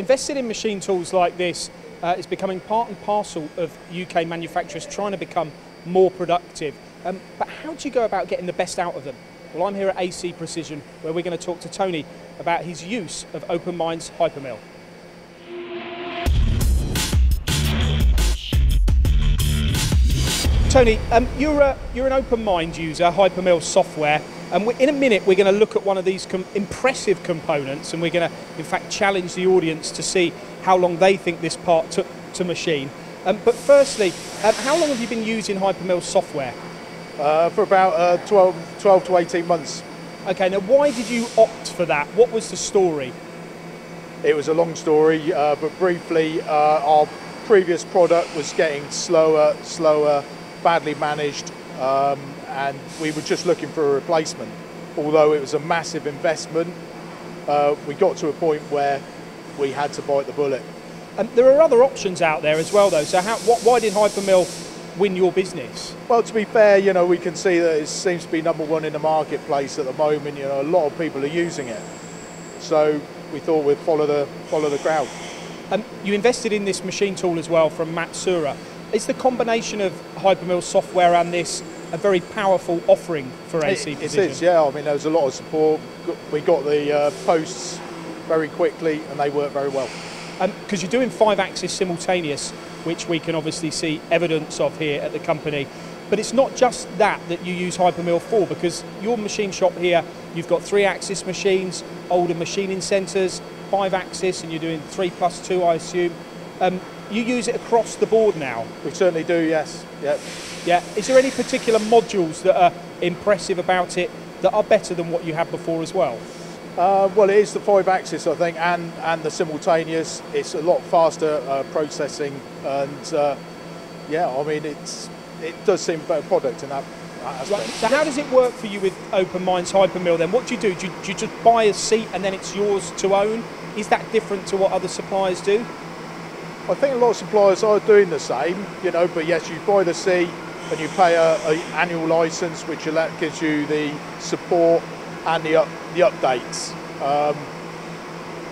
Investing in machine tools like this is becoming part and parcel of UK manufacturers trying to become more productive. But how do you go about getting the best out of them? Well, I'm here at AC Precision, where we're going to talk to Tony about his use of OpenMind's HyperMill. Tony, you're an OpenMind user, HyperMill software, and in a minute we're going to look at one of these impressive components, and we're going to, in fact, challenge the audience to see how long they think this part took to machine. But firstly, how long have you been using HyperMill software? For about 12 to 18 months. Okay, now why did you opt for that? What was the story? It was a long story, but briefly, our previous product was getting slower, badly managed, and we were just looking for a replacement. Although it was a massive investment, we got to a point where we had to bite the bullet. And there are other options out there as well, though. So why did HyperMill win your business? Well, to be fair, you know, we can see that it seems to be #1 in the marketplace at the moment. You know, a lot of people are using it. So we thought we'd follow the crowd. You invested in this machine tool as well from Matsura. Is the combination of HyperMill software and this a very powerful offering for AC Precision? It is, yeah. I mean, there was a lot of support. We got the posts very quickly and they work very well. Because you're doing 5-axis simultaneous, which we can obviously see evidence of here at the company. But it's not just that you use HyperMill for, because your machine shop here, you've got 3-axis machines, older machining centres, 5-axis, and you're doing 3+2, I assume. You use it across the board now? We certainly do, yes. Yep. Yeah. Is there any particular modules that are impressive about it that are better than what you had before as well? Well, it is the 5-axis, I think, and the simultaneous. It's a lot faster processing, and yeah, I mean, it does seem a better product in that aspect. Right. So how does it work for you with OpenMind's HyperMill then? What do you do? Do you just buy a seat and then it's yours to own? Is that different to what other suppliers do? I think a lot of suppliers are doing the same, you know, but yes, you buy the seat and you pay an annual license, which gives you the support and the updates.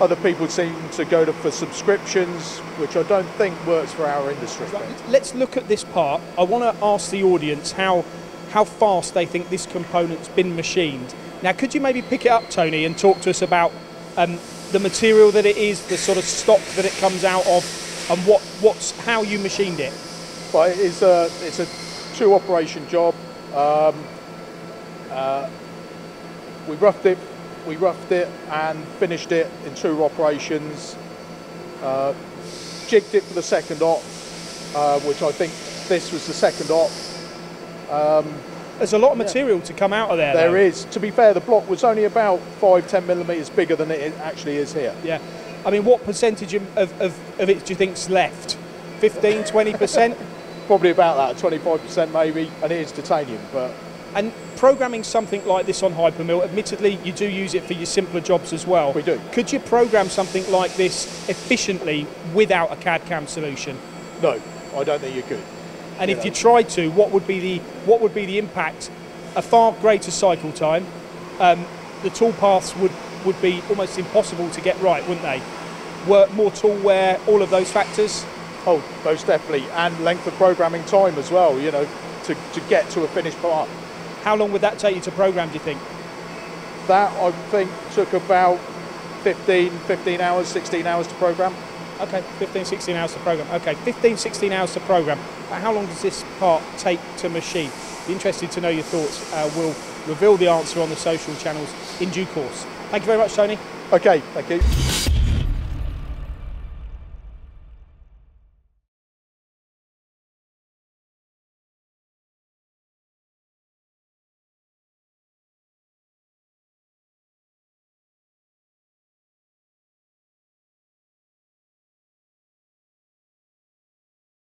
Other people seem to go for subscriptions, which I don't think works for our industry. Right. Let's look at this part. I want to ask the audience how fast they think this component's been machined. Now, could you maybe pick it up, Tony, and talk to us about the material that it is, the sort of stock that it comes out of, and how you machined it? Well, it's a 2-operation job. We roughed it and finished it in 2 operations. Jigged it for the second op, which I think this was the second op. There's a lot of material to come out of there. There is. To be fair, the block was only about 5–10 millimetres bigger than it actually is here. Yeah. I mean, what percentage of it do you think's left? 15, 20%? Probably about that, 25% maybe, and it is titanium. But and programming something like this on HyperMill, admittedly, you do use it for your simpler jobs as well. We do. Could you program something like this efficiently without a CAD CAM solution? No, I don't think you could. And if you tried to, what would be the impact? A far greater cycle time. The tool paths would be almost impossible to get right, wouldn't they? More tool wear, all of those factors. Oh, most definitely, and length of programming time as well. You know, to get to a finished part. How long would that take you to program, do you think? That, I think, took about 16 hours to program. Okay, 15, 16 hours to program. Okay, 15, 16 hours to program. But how long does this part take to machine? Be interested to know your thoughts. We'll reveal the answer on the social channels in due course. Thank you very much, Tony. Okay, thank you.